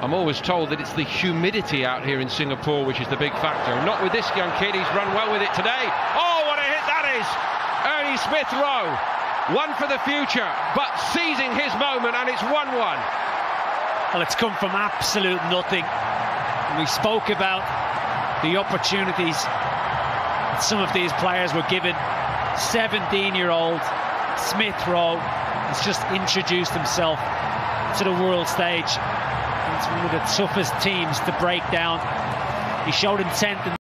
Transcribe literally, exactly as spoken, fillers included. I'm always told that it's the humidity out here in Singapore which is the big factor. Not with this young kid, he's run well with it today. Oh, what a hit that is! Emile Smith Rowe, one for the future, but seizing his moment, and it's one one. Well, it's come from absolute nothing. We spoke about the opportunities that some of these players were given. seventeen-year-old Smith Rowe has just introduced himself to the world stage. It's one of the toughest teams to break down. He showed intent in